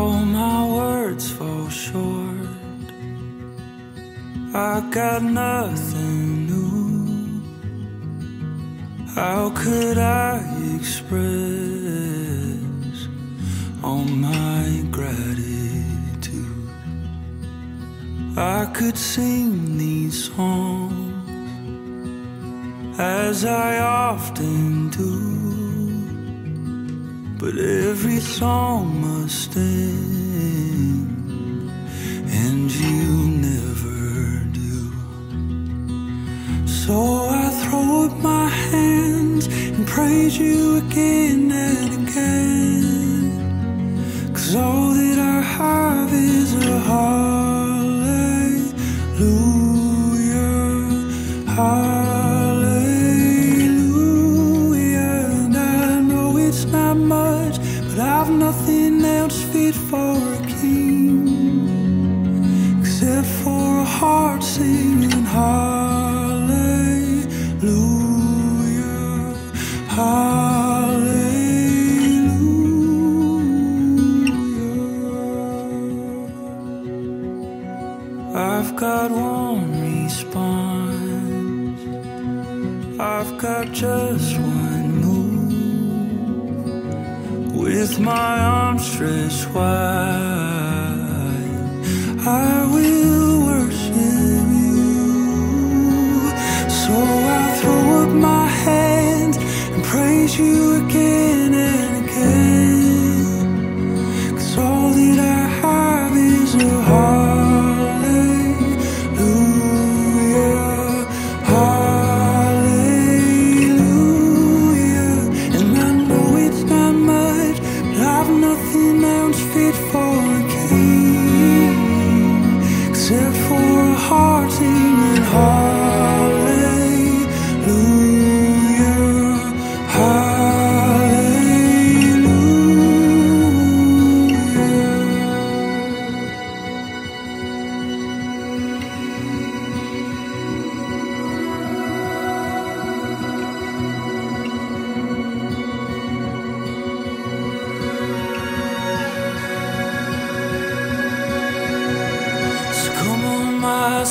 All my words fall short. I got nothing new. How could I express all my gratitude? I could sing these songs as I often do, but every song must end, and you so I throw up my hands and praise you again and again, 'cause all that I have is a hallelujah, hallelujah. And I know it's not much, but I've nothing else fit for a king, except for a heart singing hallelujah. Hallelujah. I've got one response, I've got just one move. With my arms stretched wide, I will worship you. So I throw up my hands and praise you again and again, 'cause all that I have is a hallelujah, hallelujah. And I know it's not much, but I've nothing else fit for a king, except for a heart singing hallelujah.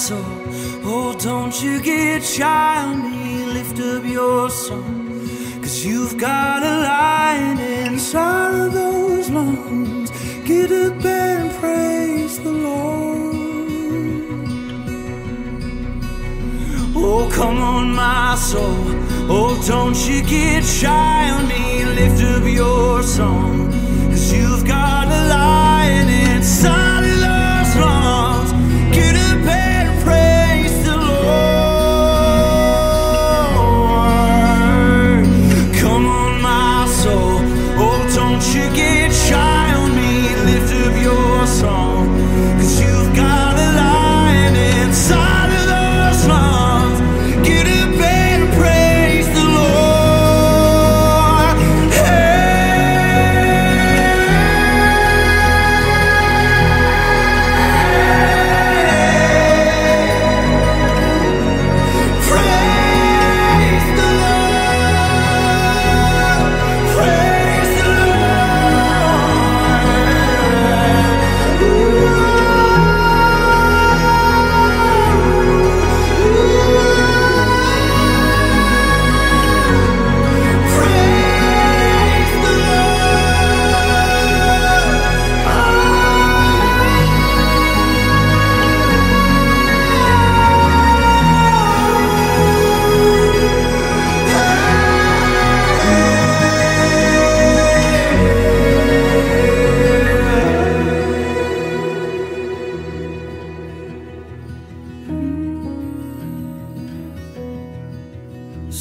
So, oh, don't you get shy on me, lift up your song, 'cause you've got a lion inside of those lungs. Get up and praise the Lord. Oh, come on, my soul, oh, don't you get shy on me, lift up your song, 'cause you've got a lion inside of those lungs. Get up and praise the Lord. Come on, my soul, oh, don't you get shy on me, lift up your song, 'cause you've got a lion inside of those lungs. Get up and praise the Lord.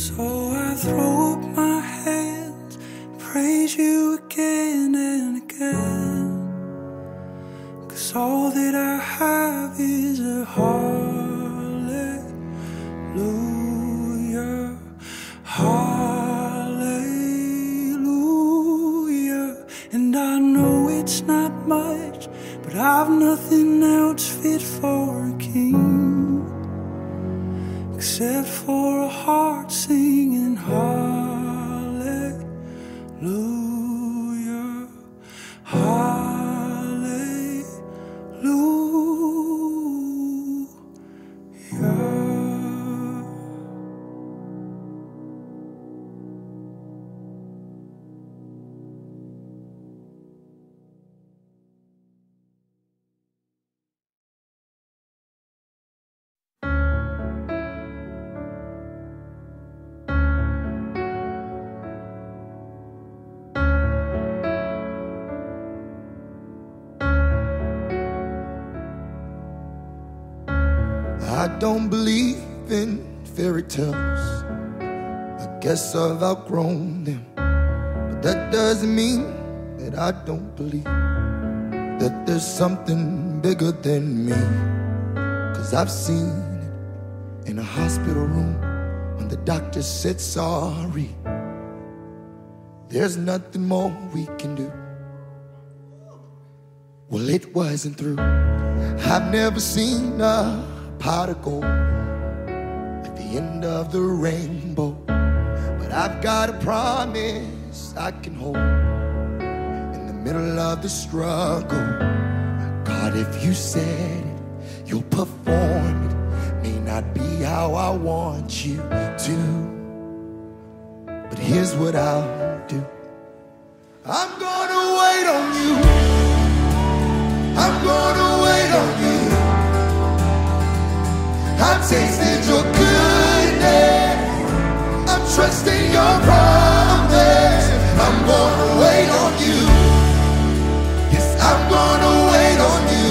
So I throw up my hands, praise you again and again, 'cause all that I have is a hallelujah, hallelujah. And I know it's not much, but I've nothing else fit for a king, except for a heart singing hallelujah, hallelujah. I don't believe in fairy tales. I guess I've outgrown them. But that doesn't mean that I don't believe that there's something bigger than me. 'Cause I've seen it in a hospital room when the doctor said sorry. There's nothing more we can do. Well, it wasn't through. I've never seen a pot of gold at the end of the rainbow, but I've got a promise I can hold in the middle of the struggle. God, if you said it, you'll perform it. May not be how I want you to, but here's what I'll do. I'm gonna wait on you. I'm gonna wait on you. I've tasted your goodness. I'm trusting your promise. I'm gonna wait on you. Yes, I'm gonna wait on you.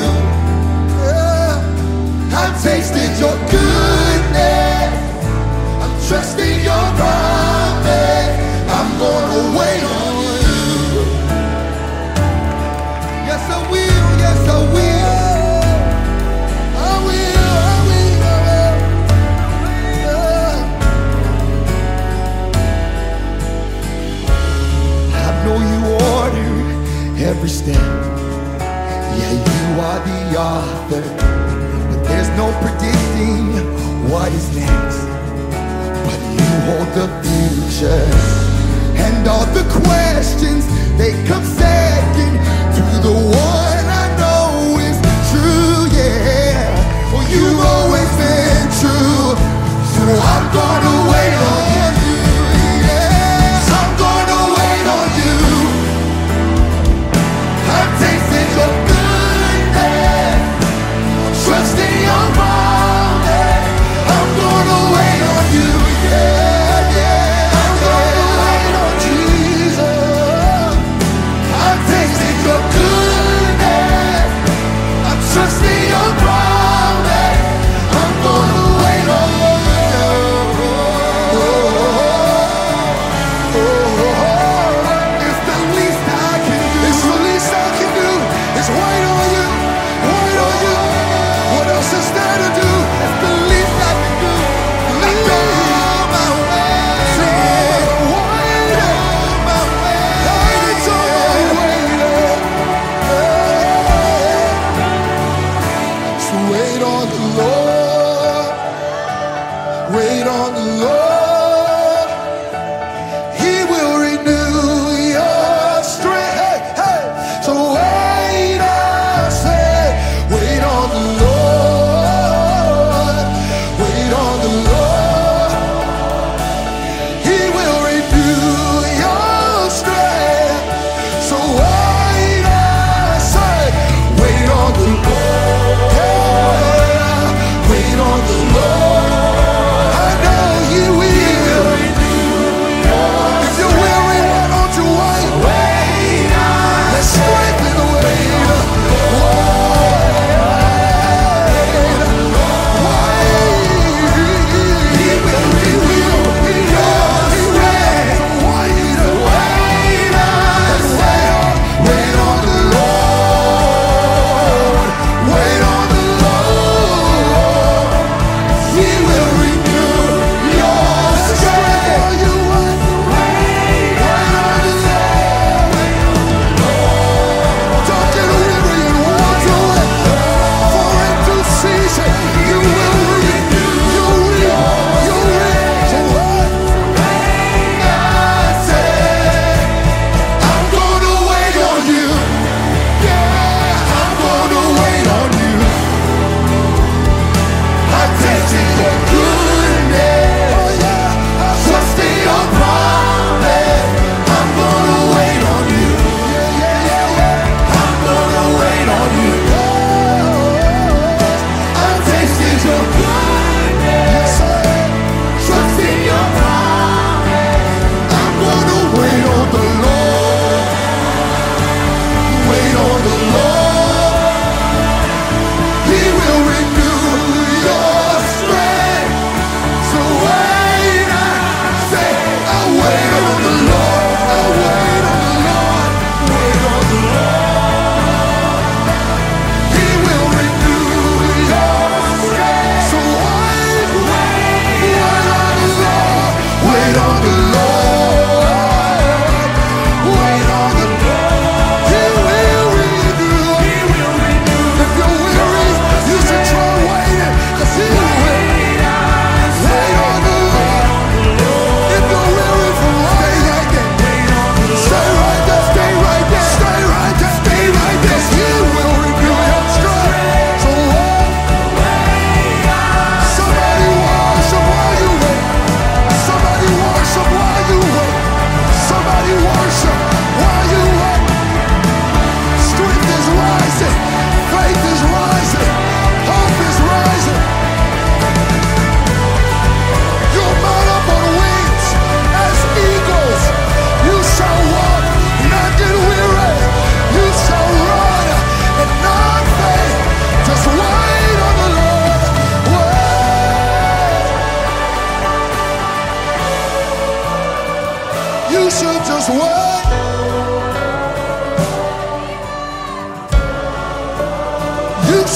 Yeah. I've tasted your goodness. I'm trusting your promise. I'm gonna wait on you. Yes, I will. Yes, I will. I will, I will, I will. Yeah. I know you order every step. Yeah, you are the author, but there's no predicting what is next. But you hold the future, and all the questions, they come second to the one. You've always been true, so I'm gonna wait on you. Yes, I'm gonna wait on you. I've tasted your goodness. I'm trusting your promise. I'm gonna wait on you. Yeah, yeah, I'm gonna wait on Jesus.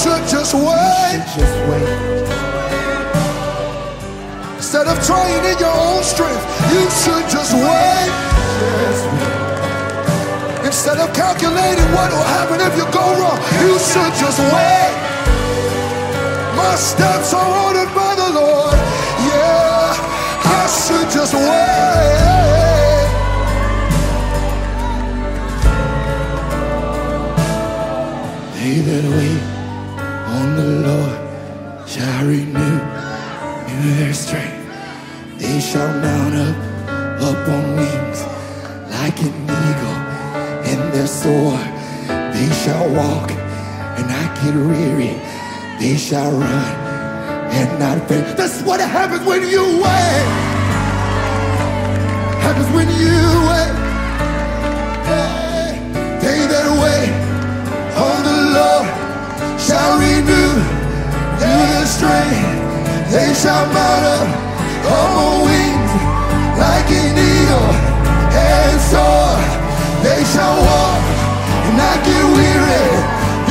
should just wait. Instead of trying in your own strength, you should just wait. Instead of calculating what will happen if you go wrong, you should just wait. My steps are ordered by the Lord. Yeah, I should just wait. They that wait on the Lord shall renew their strength. They shall mount up on wings like an eagle and they'll soar. They shall walk and not get weary. They shall run and not faint. That's what happens when you wait. Happens when you wait. They that wait on the Lord shall renew their strength. They shall mount up on wings like an eagle and soar. They shall walk and not get weary.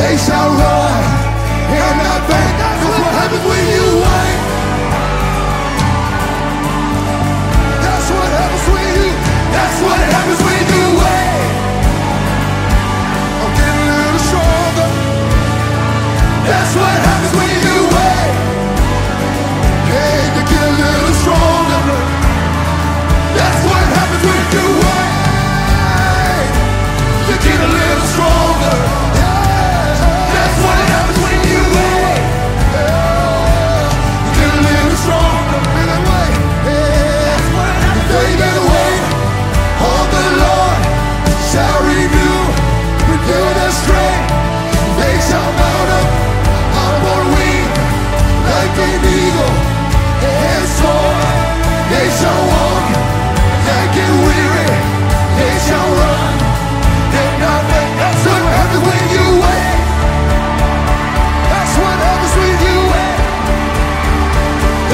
They shall run and not faint. That's what happens when you wait. That's what happens when you. That's what happens when you wait. That's what happens when you wait. Hey, you get a little stronger. That's what happens when you wait. You get a little stronger. That's what happens when you wait. You get a little stronger. That's what happens when you wait. On the Lord shall renew their strength. They shall mount up like an eagle and soar. They shall walk and get weary. They shall run and not faint. That's what happens when you wait. That's what happens when you wait.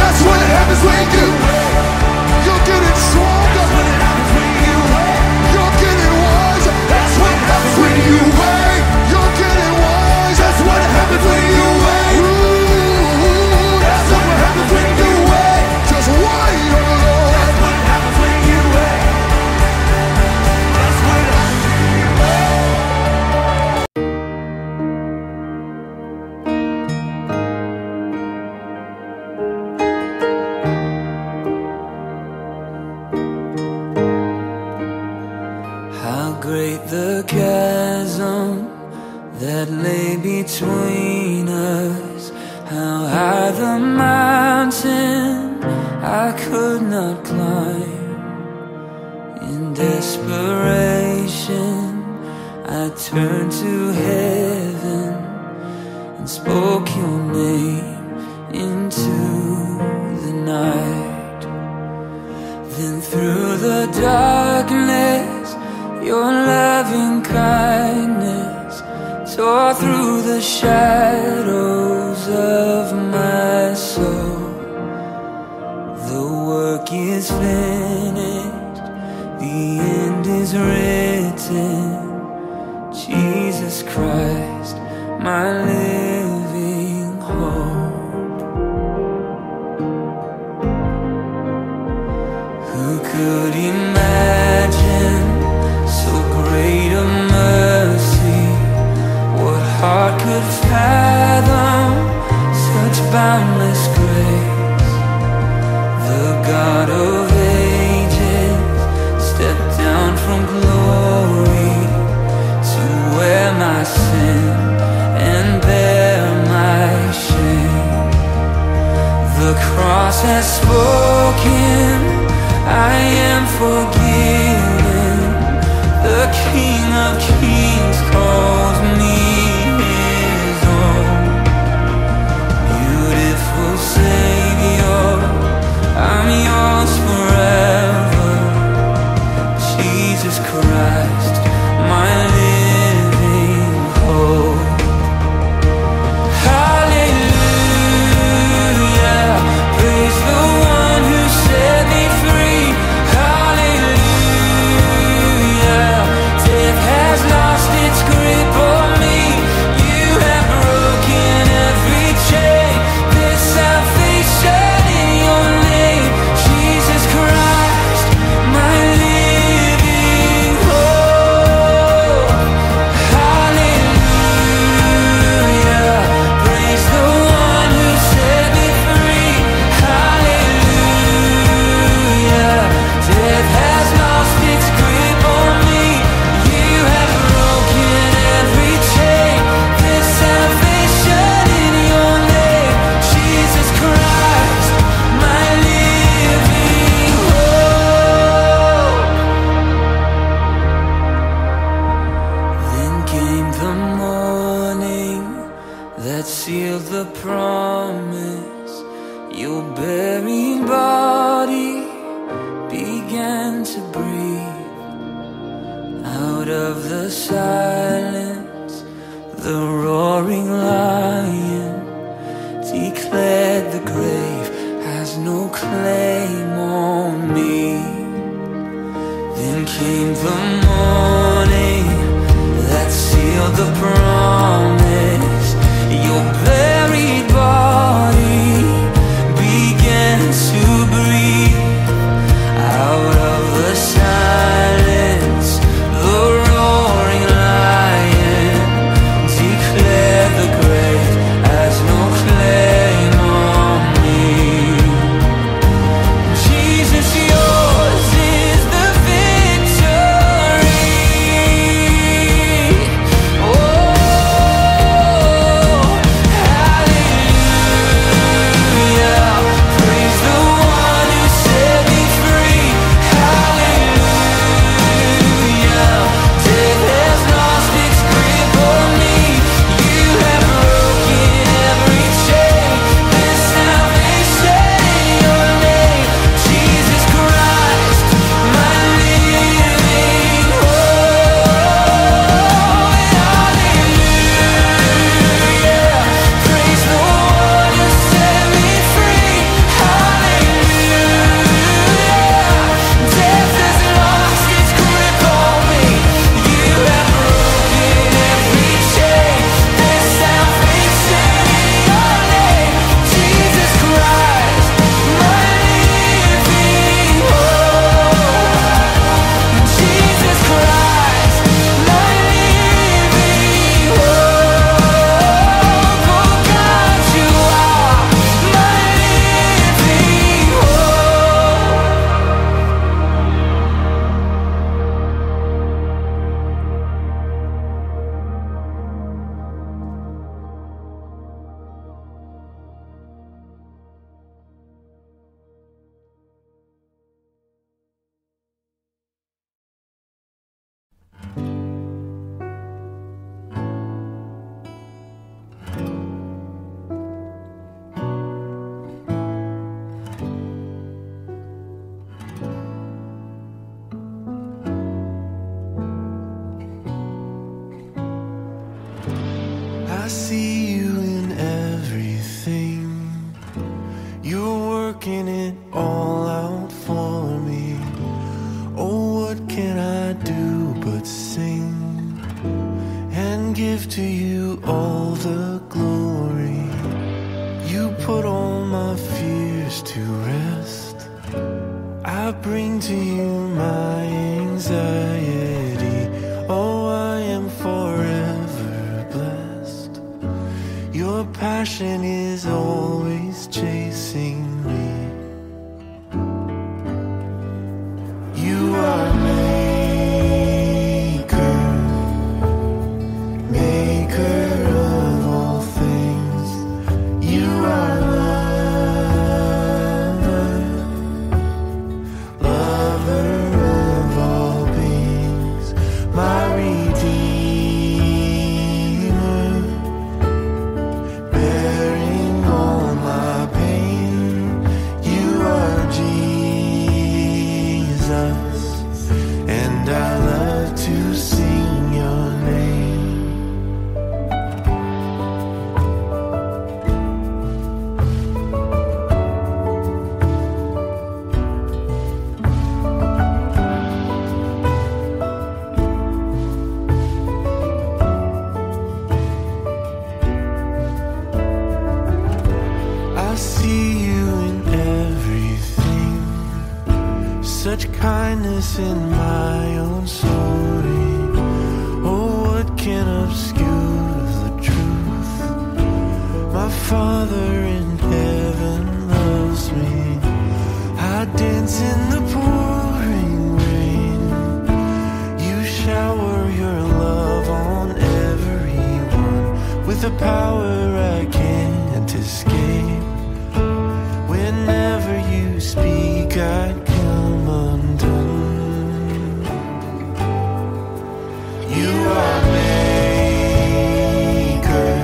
That's what happens when you wait. You're getting stronger. That's what happens when you wait. You're getting wiser. That's what happens when you wait. You're getting wiser. That's what happens when you wait. Lost. the promise. Your buried body began to breathe. Out of the silence, the roaring lion declared the grave has no claim on me. Then came the morning that sealed the promise. Your buried body began to breathe. Out of the silence, the roaring lion declared the grave has no claim on me. Jesus, yours is the victory. Oh, hallelujah. Praise the one who set me free. Hallelujah. Death has lost its grip on me. You have broken every chain. There's salvation in your name. Jesus Christ, my living hope. Hallelujah. Praise the one who set me free. Hallelujah. Death has lost its grip on me. You have broken every chain. There's salvation in your name. Jesus Christ, my living hope. Jesus Christ, my living hope. Oh God, you are my living hope. I see you in everything. You're working it all out for me. Oh, what can I do but sing and give to you all the glory? You put all my fears to rest. I bring to you my anxiety. Oh, I am forever blessed. Your passion is always chasing me. You are maker of all things. You are lover of all beings. My redeemer, bearing all my pain. You are Jesus, and I love to sing your name. I see you in everything. Such kindness in my own story. Oh, what can obscure the truth? My Father in heaven loves me. I dance in the pouring rain. You shower your love on everyone with a power I can't escape. Whenever you speak, I come undone. You are maker.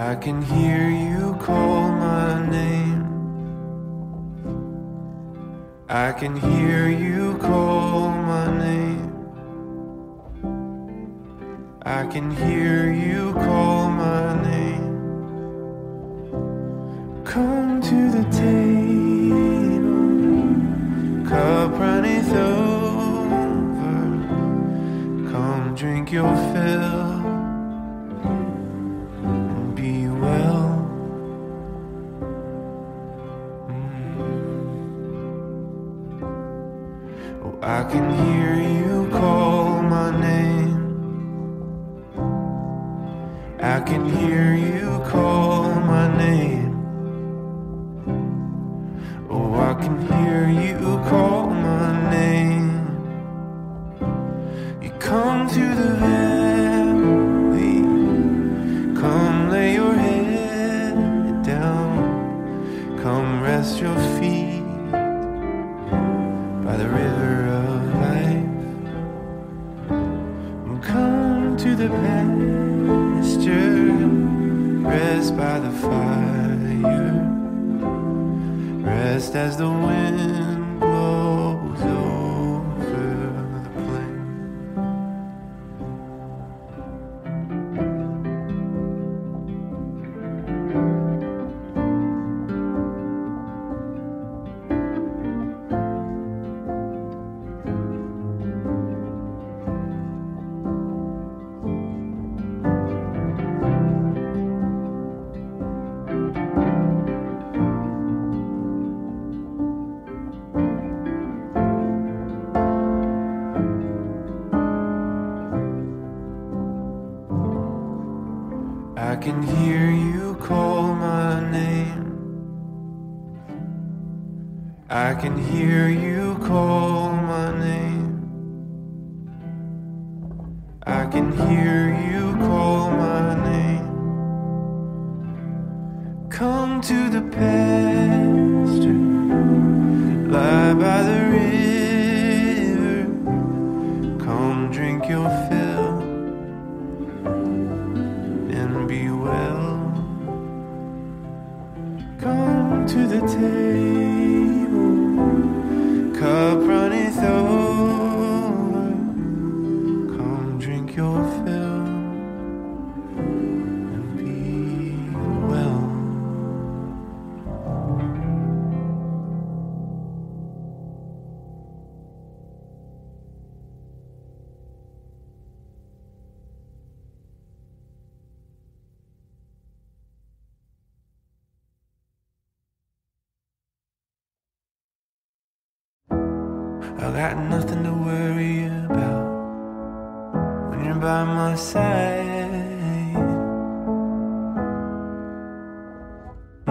I can hear you call my name. I can hear you call my name. I can hear you call my name. Come to the table, cup runneth over. Come drink your fill. I can hear you call my name. I can hear you call my name. Oh, I can hear you call my name. You come to the valley, come lay your head down, come rest your feet by the river. The pasture, rest by the fire, rest as the wind blows over the plain. I can hear you call my name. I can hear you call my name. I can hear you call my name. Come to the pasture, lie by the river. Come drink your fill. To the table, cup runneth over. Come drink your fill and be well. I got nothing to worry about when you're by my side. I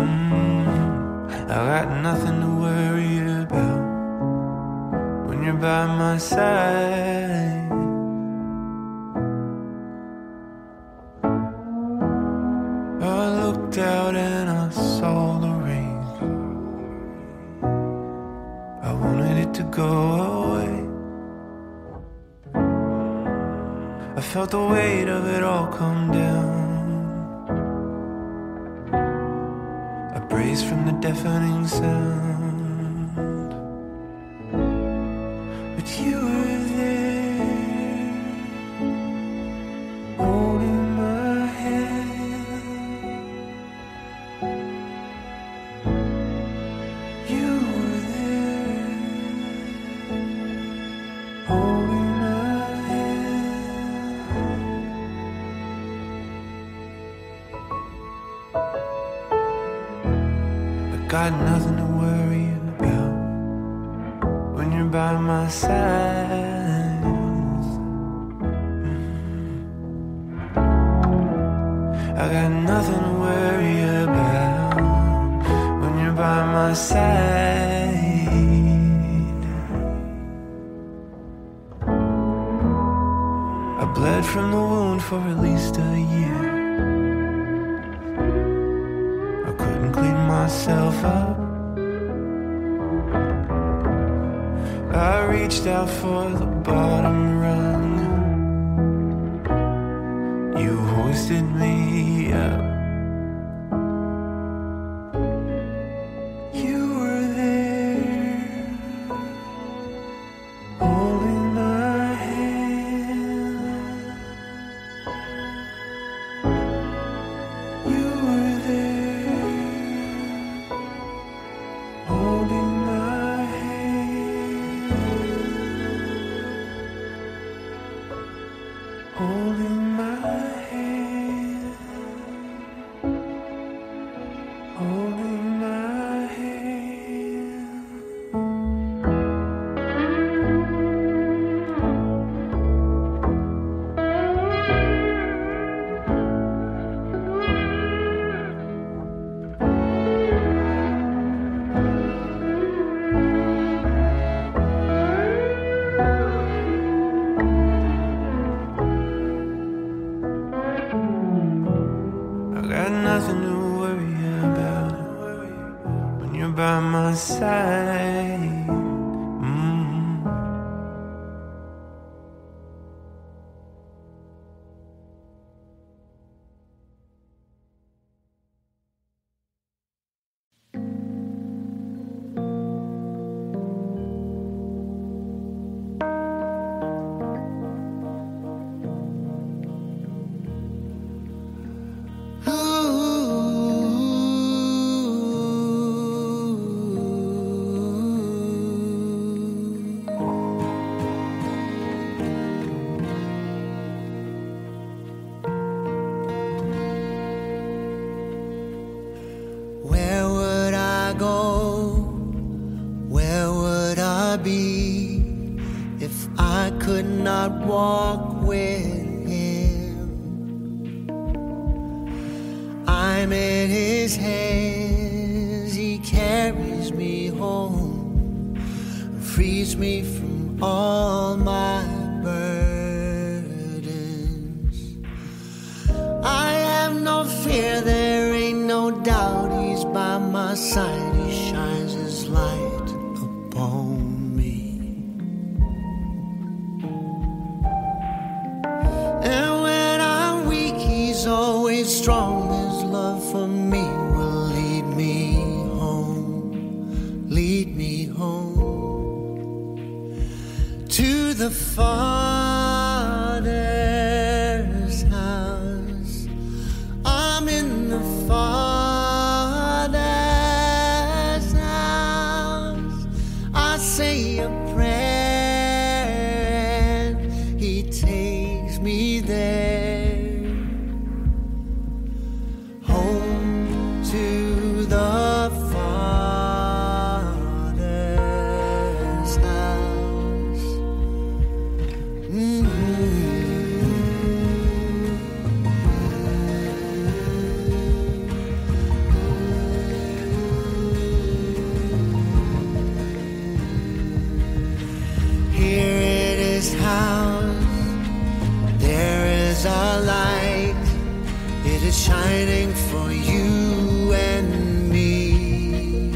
got nothing to worry about. by my side. I looked out and I saw the rain. I wanted it to go away. I felt the weight of it all come down. I braced from the deafening sound. You were there, holding my hand. You were there, holding my hand. I got nothing to worry about when you're by my side. I got nothing to worry about when you're by my side. I bled from the wound for at least a year. I couldn't clean myself up. I reached out for the bottom rung. You hoisted me up. You were there, holding my hand. You were there, holding my hand. Holding my hand, holding my hand. Nothing to worry about when you're by my side. If I could not walk with him, I'm in his hands, he carries me home, frees me from all my burdens. I have no fear, there ain't no doubt, he's by my side, he shines his light upon me. Always strong, his love for me will lead me home, lead me home to the Father's house. I'm in the Father's house. I say a prayer and he takes me there. this house there is a light. It is shining for you and me.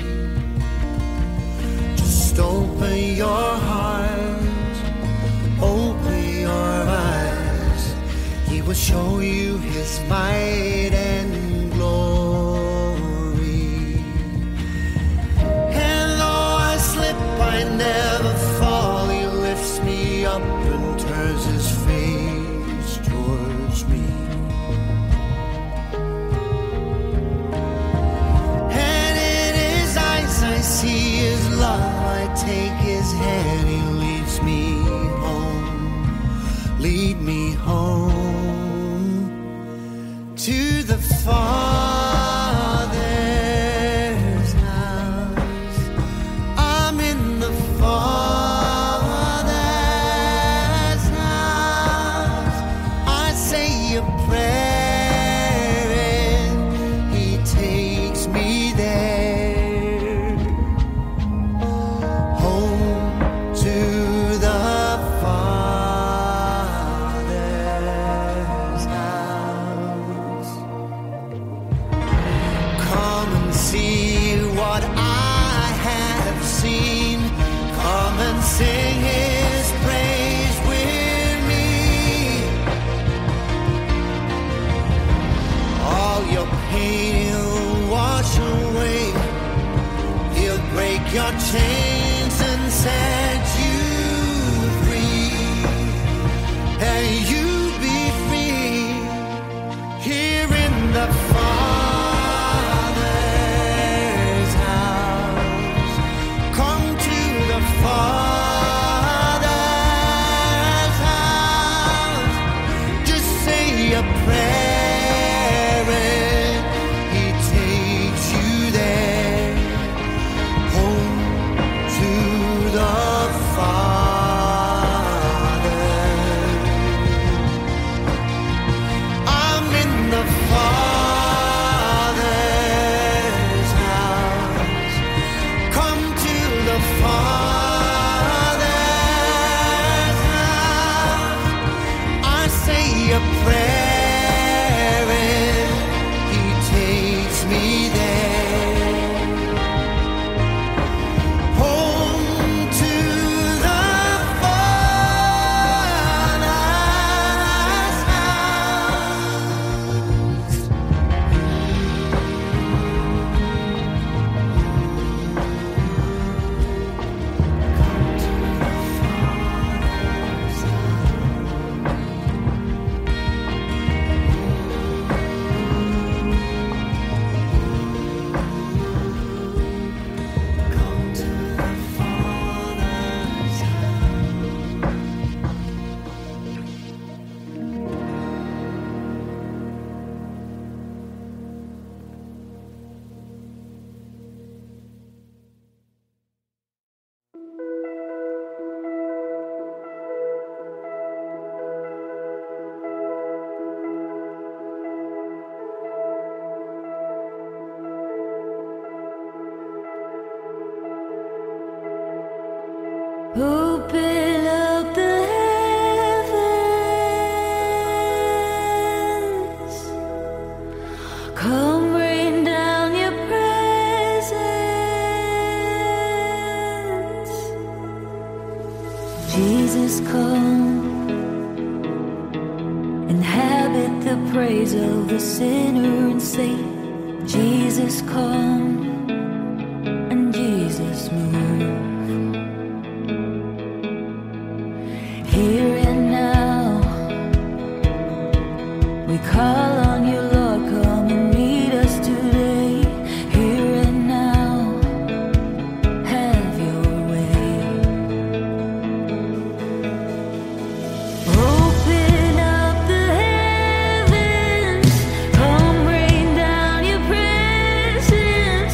Just open your heart, open your eyes. He will show you his might and glory. And though I slip, I never fall. He lifts me up and turns his face towards me. I see his love, I take his hand, he leads me home, lead me home to the Father's house. I'm in the Father's house. I say a prayer. See what I have seen. Come and sing his praise with me. All your pain he'll wash away. He'll break your chains and set you free. And you'll be free here in the Father. Father's house, just say a prayer and he takes you there, home to the Father. I'm in the Father's house, come to the Father. A prayer and he takes me there, home to the Father's house. Open up the heavens, come rain down your presence. Jesus, come, inhabit the praise of the sinner and say, Jesus, come, and Jesus, move. Here and now, we call on you, Lord, come and meet us today. Here and now, have your way. Open up the heavens, come rain down your presence.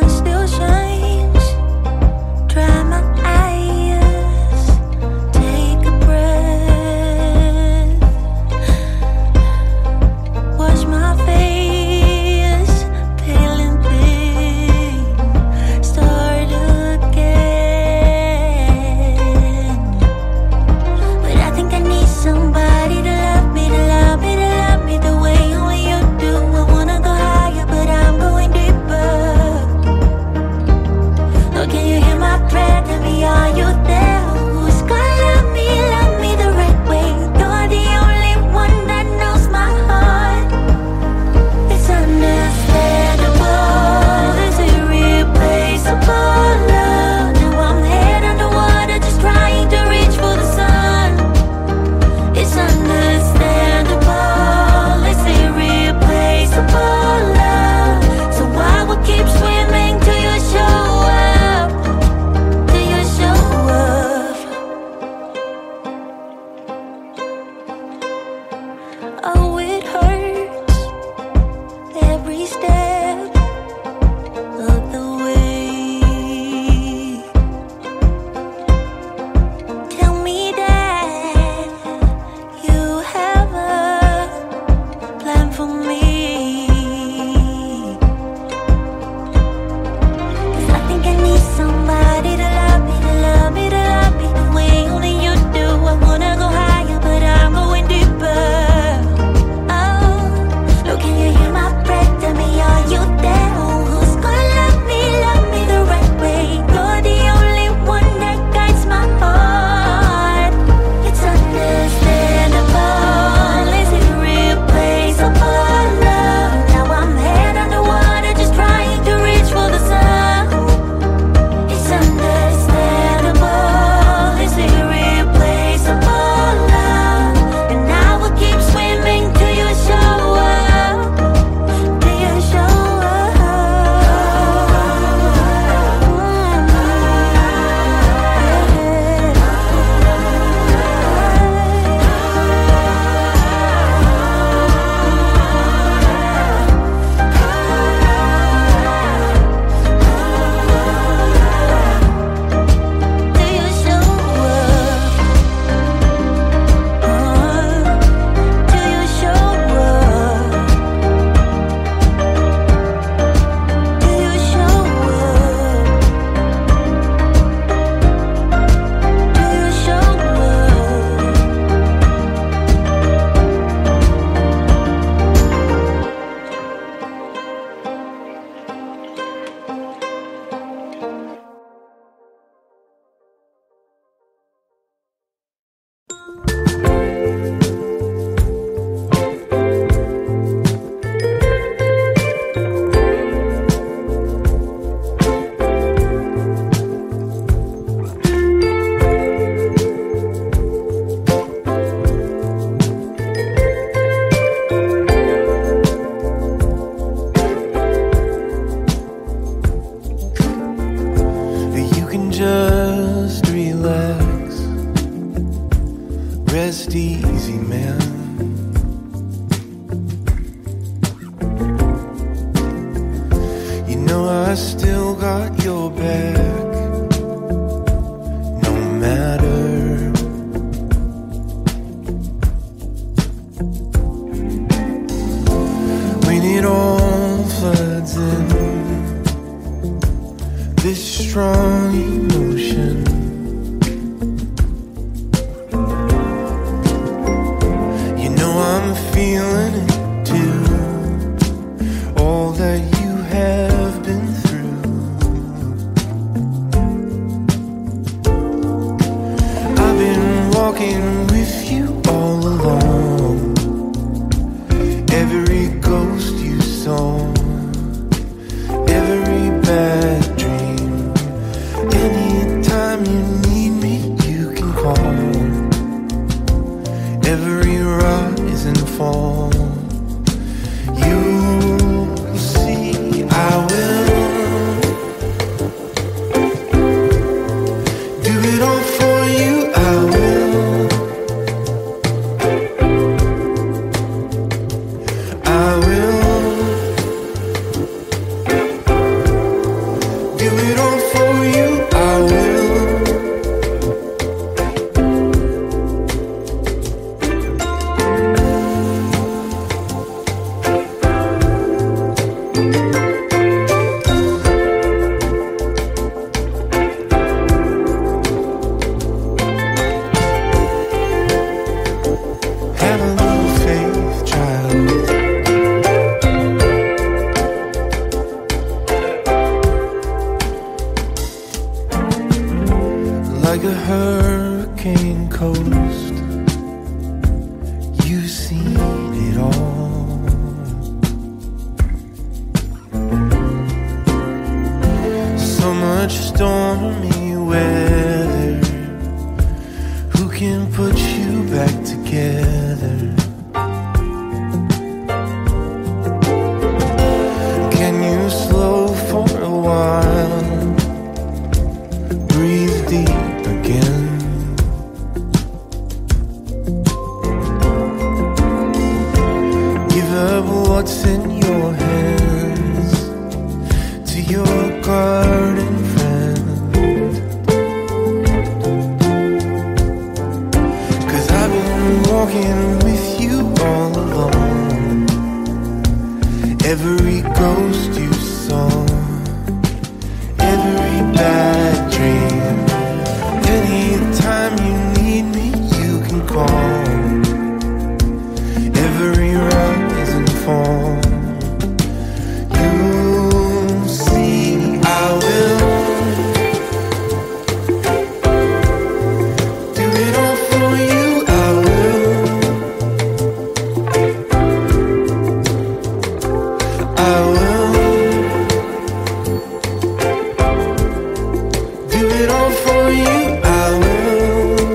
sun still shines. Dry my eyes, take a breath, wash my face, pale and thin, start again. But I think I need somebody to love me, to love me, to love me the way only you do. I wanna go higher, but I'm going deeper. Oh, can you hear my prayer? Tell me, are you there? Who's gonna love me the right way? You're the only one that knows my heart. It's understandable, it's irreplaceable love. Now I'm head underwater, just trying to reach for the sun. It's understandable, it's irreplaceable love. So I will keep swimming till you show up, till you show up. Oh, it hurts every step of the way. Tell me that you have a plan for me. 'Cause I think I need somebody to love me, to love me, to love me the way only you do. I wanna go higher, but I'm going deeper. Oh, no, can you hear my breath? Tell me, are you there? Who's gonna love me the right way? You're the only one that guides my heart. It's understandable, it's irreplaceable love. Now I'm head underwater, just trying to reach for the sun. It's understandable, it's irreplaceable love. And I will keep swimming till you show up, till you show up, till you show up. Do you show up? Do you show up? Do you show up? You can just relax, rest easy, man. You know I still got your back, no matter. When it all floods in, this strong emotion, you know I'm feeling it too. All that you have been through, I've been walking with you all along. Every ghost you saw, every bad every rock is in the fall. like a hurricane coast. You've seen it all. So much stormy weather, who can put you back together? What's in your hands to your garden friend? 'Cause I've been walking with you all along. Every ghost you saw, every bad dream. Any time you need me, you can call. Every round fall. You see, I will do it all for you. I will, I will do it all for you. I will.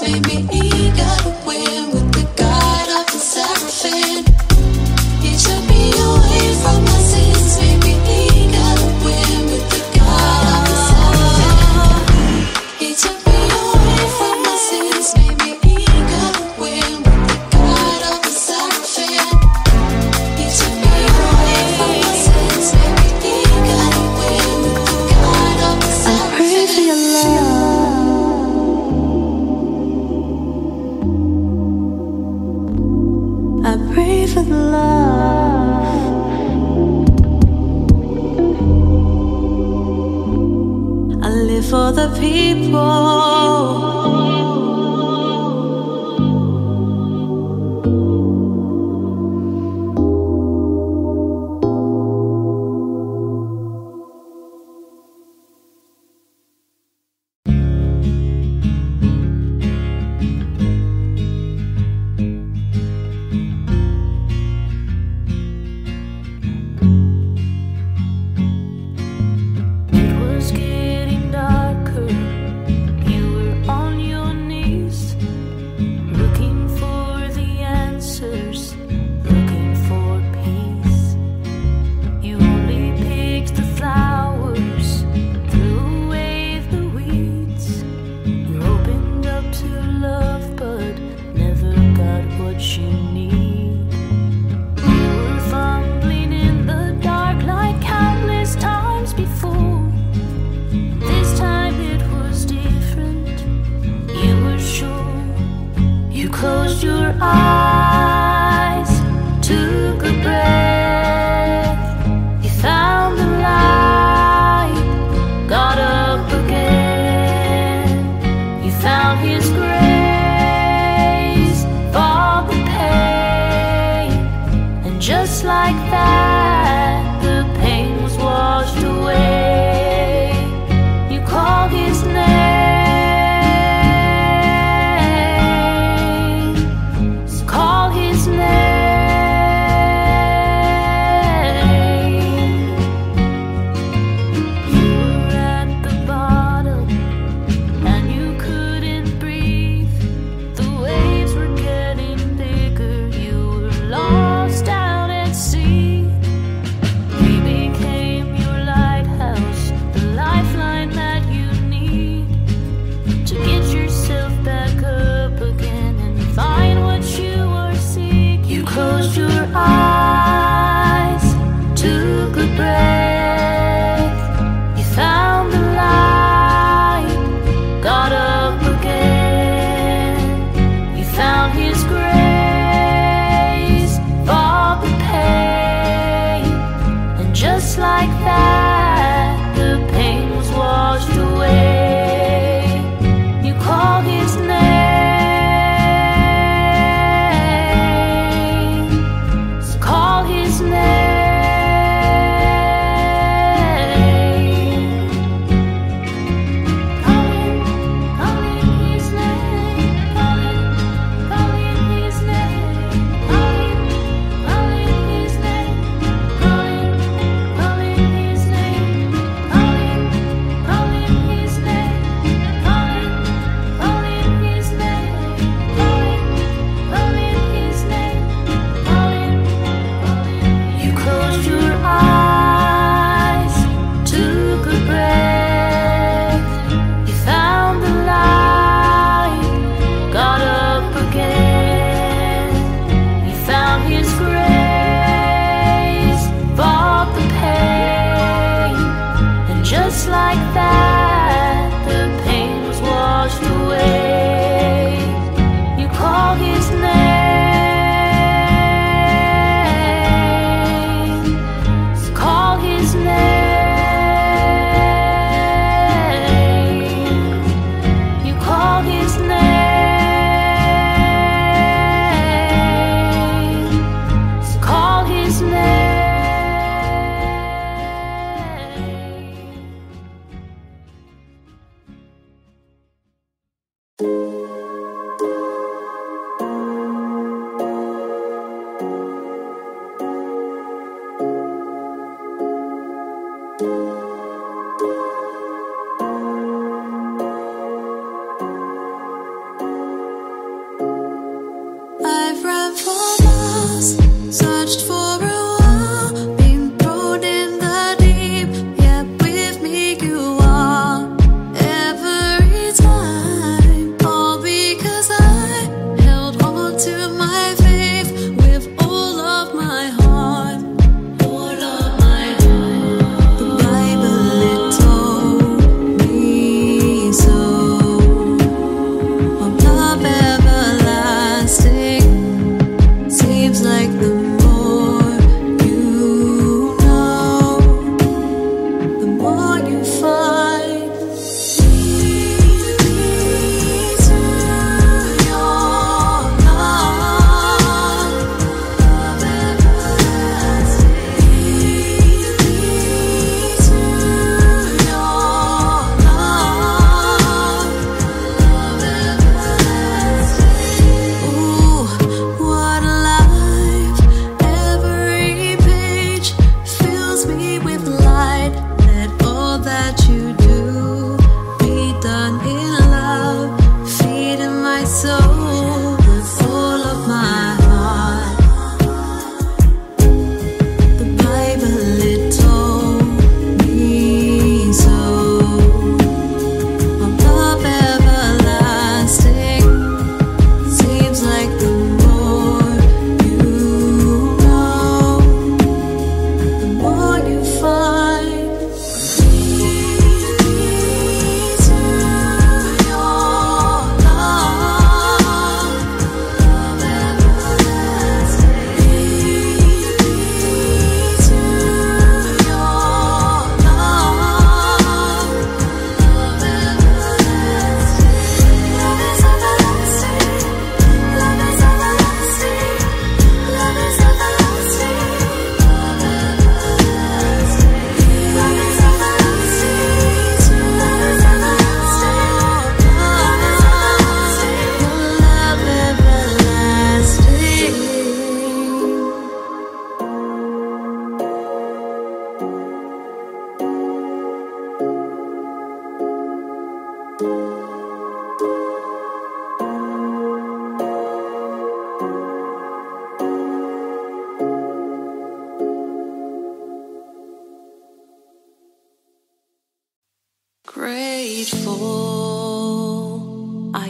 things made me eager to win with the God of the seraphim. He took me away from my sins, made me eager to win with the God of the seraphim. He took me away from my sins, made me eager to win with the God of the seraphim. He took me away from my sins, made me eager to win with the God of the seraphim. I pray for the love. I live for the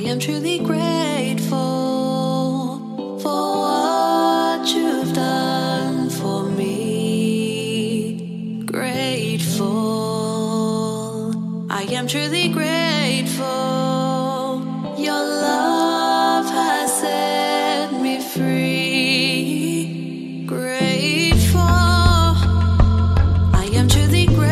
am truly grateful for what you've done for me. Grateful, I am truly grateful. Your love has set me free. Grateful, I am truly grateful.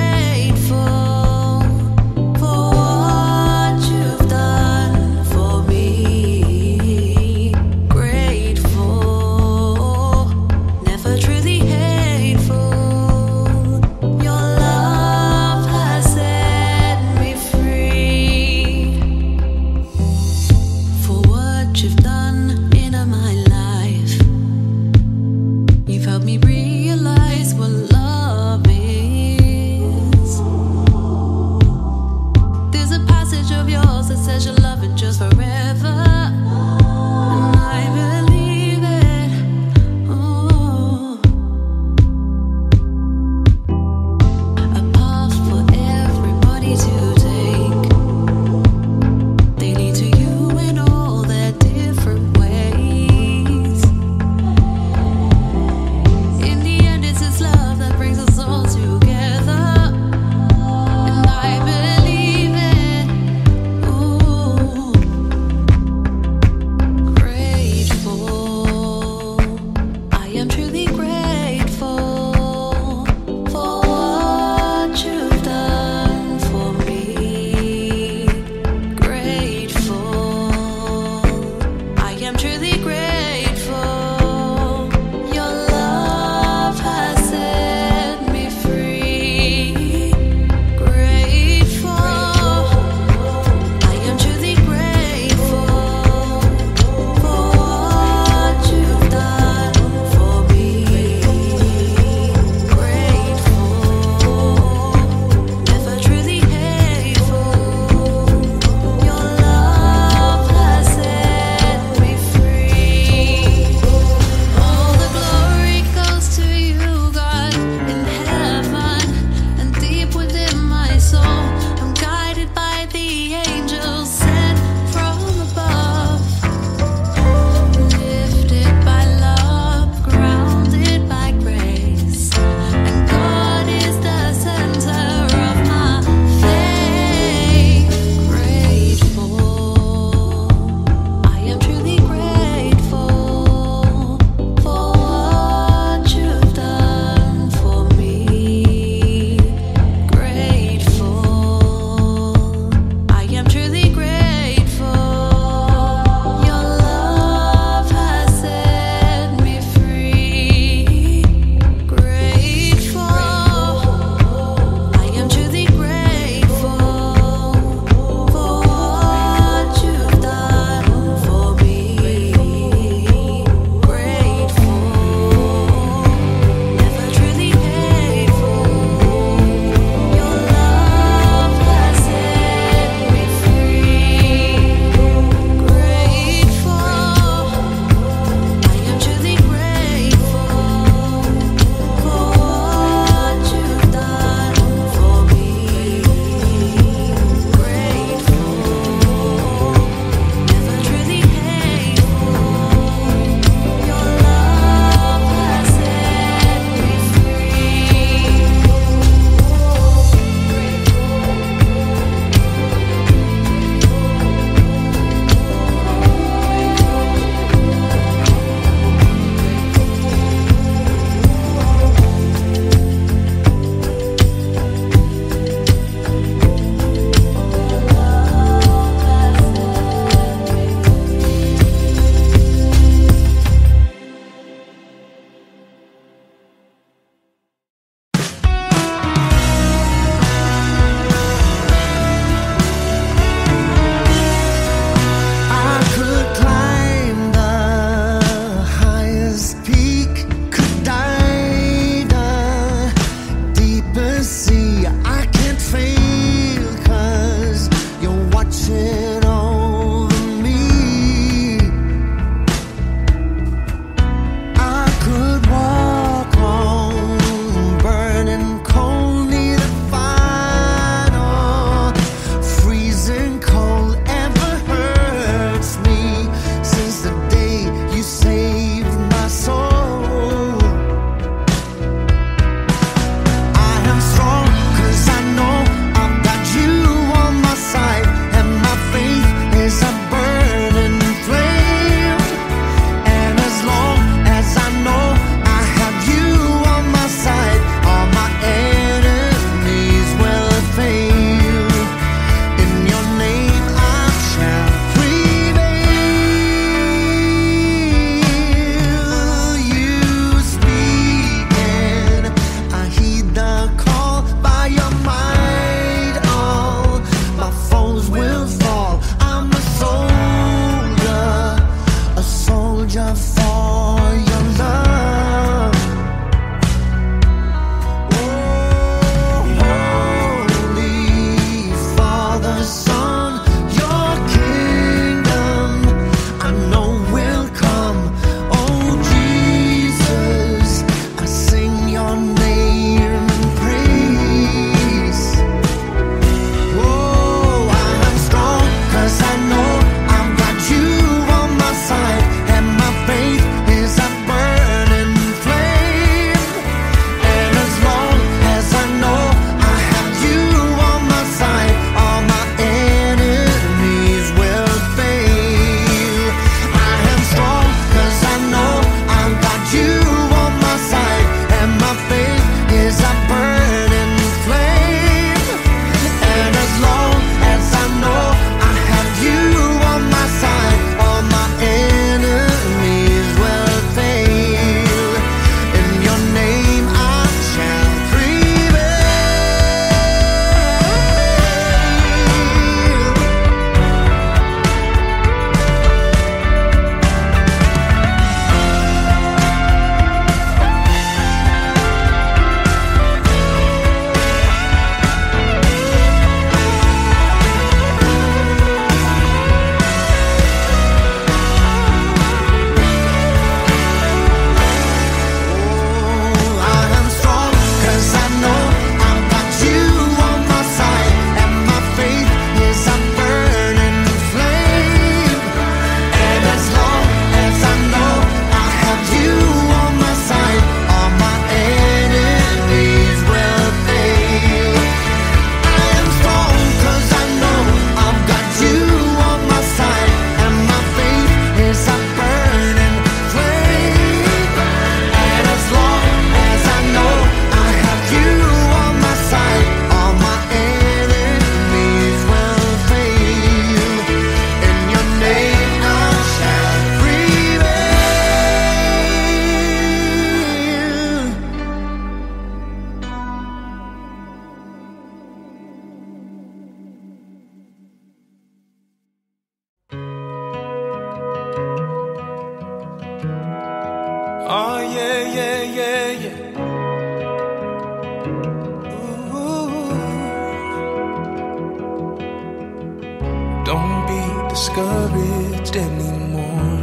discouraged anymore.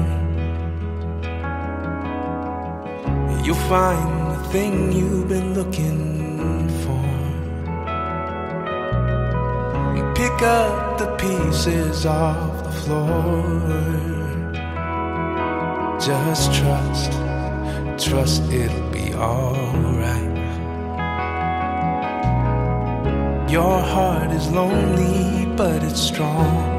You'll find the thing you've been looking for. Pick up the pieces off the floor. Just trust it'll be alright. Your heart is lonely, but it's strong.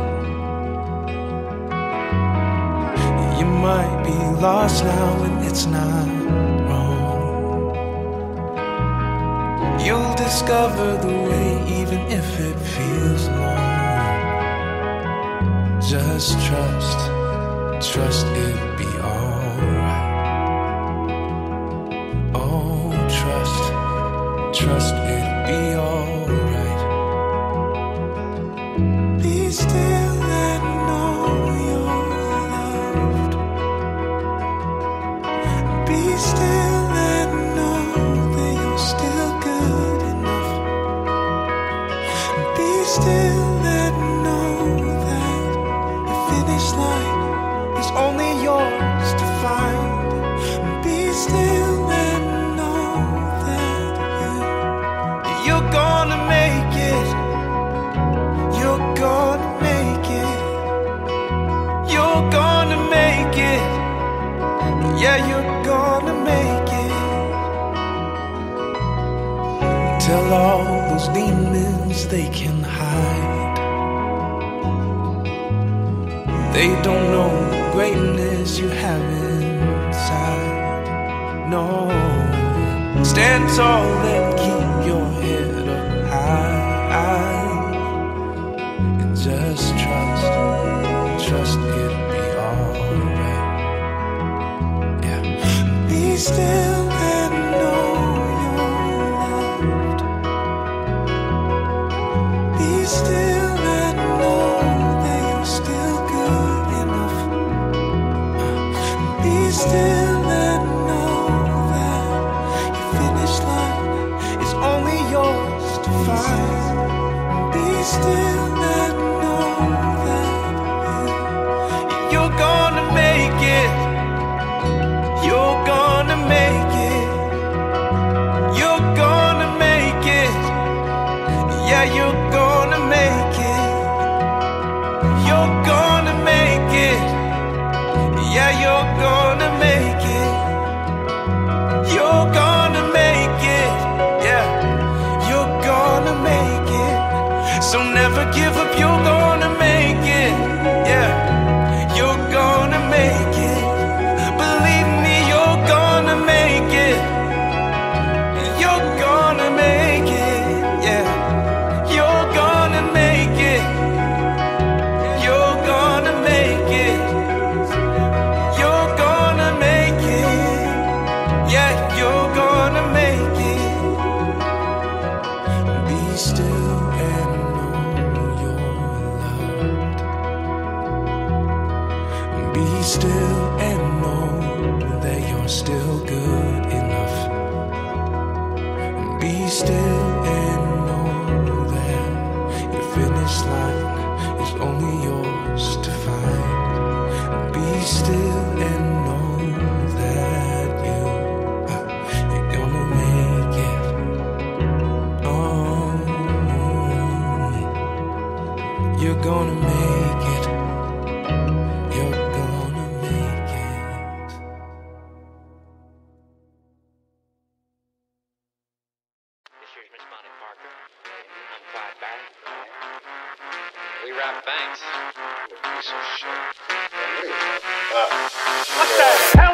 You might be lost now, and it's not wrong. You'll discover the way, even if it feels long. Just trust it'll be alright. Oh, trust it'll be alright. Be still and know you're loved. Be still and know that you're still good enough. Be still and know that your finish line is only yours to find. Be still and know that you're gonna make it. Yeah, you're gonna make it. Tell all those demons they can hide. They don't know the greatness you have inside. No, stand tall and keep your head up high. And just trust it. Be still and know you're loved. Be still and know that you're still good enough. Be still and know that your finish line is only yours to find. Be still and know that you're gonna make it. You're gonna make it. You're gonna make it. Yeah, you're gonna make it. You're gonna make it. Yeah, you're gonna make it. You're gonna make it. Yeah, you're gonna make it. So never give up. You're gonna make it. Yeah, you're gonna make it. Be still and know that you're still good enough. Be still and know that your finish line is only yours to find. Be still and know that you're gonna make it. Oh, you're gonna make it. We rap banks. What the hell?